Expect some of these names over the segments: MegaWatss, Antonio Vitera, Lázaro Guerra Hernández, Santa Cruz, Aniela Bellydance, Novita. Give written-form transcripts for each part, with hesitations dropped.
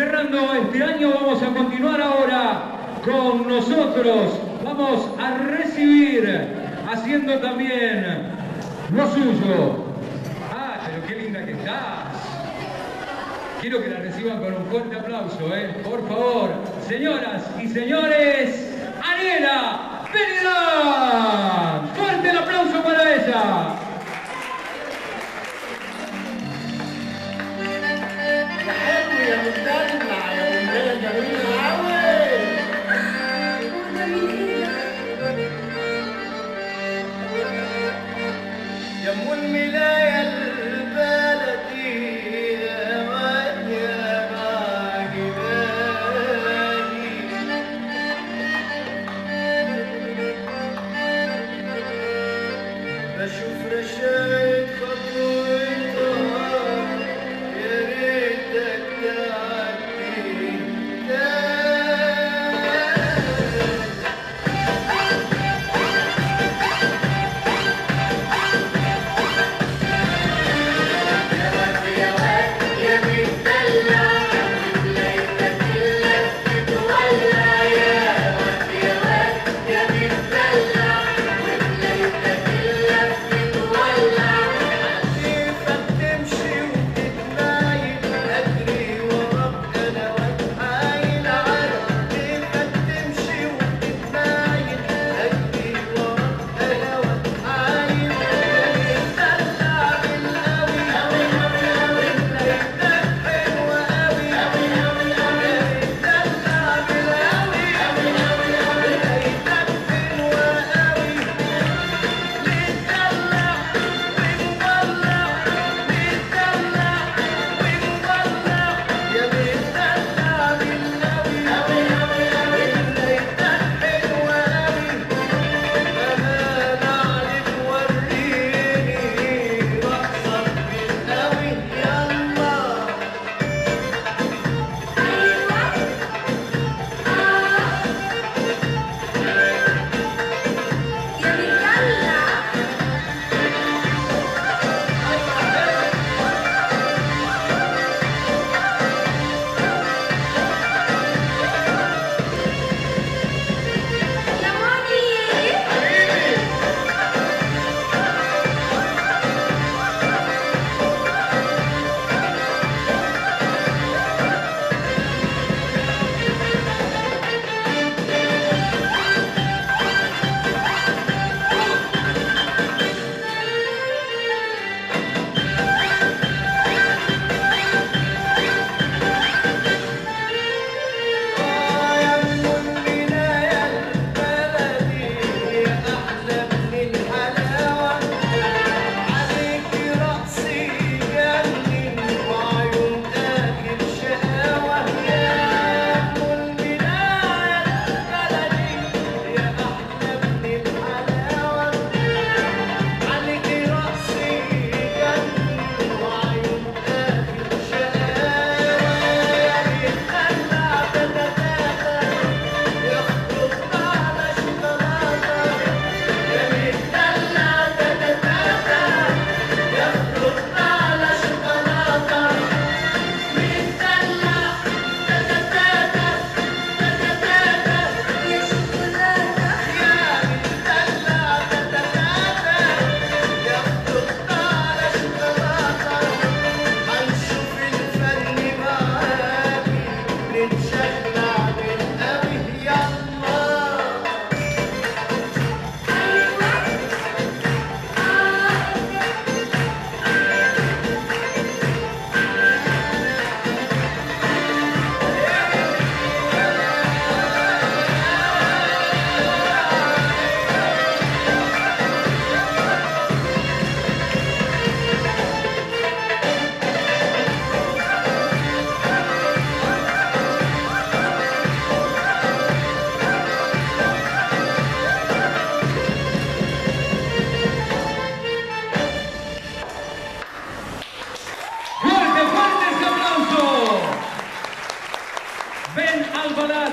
Cerrando este año, vamos a continuar ahora con nosotros. Vamos a recibir, haciendo también lo suyo. ¡Ah, pero qué linda que estás! Quiero que la reciban con un fuerte aplauso, por favor. Señoras y señores, Aniela Bellydance. ¡Fuerte el aplauso para ella! يا ام الملايا البلدي يا ويا باقي بشوف رشايد خطوتها يا ريتك تعدي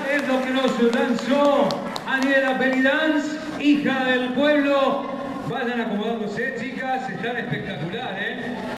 Es lo que nos lanzó Aniela Bellydance, hija del pueblo. Vayan acomodándose, chicas, están espectacular,